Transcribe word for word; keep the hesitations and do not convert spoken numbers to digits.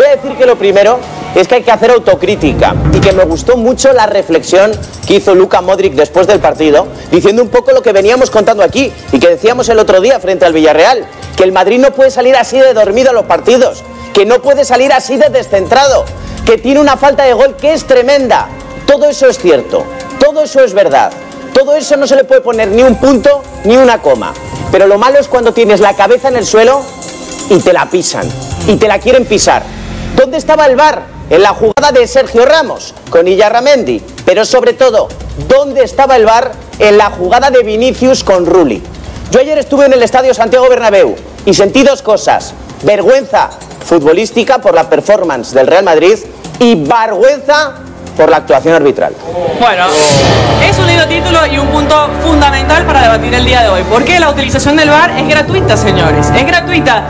Voy a decir que lo primero es que hay que hacer autocrítica y que me gustó mucho la reflexión que hizo Luka Modric después del partido, diciendo un poco lo que veníamos contando aquí y que decíamos el otro día frente al Villarreal, que el Madrid no puede salir así de dormido a los partidos, que no puede salir así de descentrado, que tiene una falta de gol que es tremenda. Todo eso es cierto, todo eso es verdad, todo eso no se le puede poner ni un punto ni una coma, pero lo malo es cuando tienes la cabeza en el suelo y te la pisan, y te la quieren pisar. ¿Dónde estaba el V A R? En la jugada de Sergio Ramos con Illarramendi, pero sobre todo, ¿dónde estaba el V A R? En la jugada de Vinicius con Rulli. Yo ayer estuve en el Estadio Santiago Bernabéu y sentí dos cosas: vergüenza futbolística por la performance del Real Madrid y vergüenza por la actuación arbitral. Bueno, es un lindo título y un punto fundamental para debatir el día de hoy, porque la utilización del V A R es gratuita, señores, es gratuita.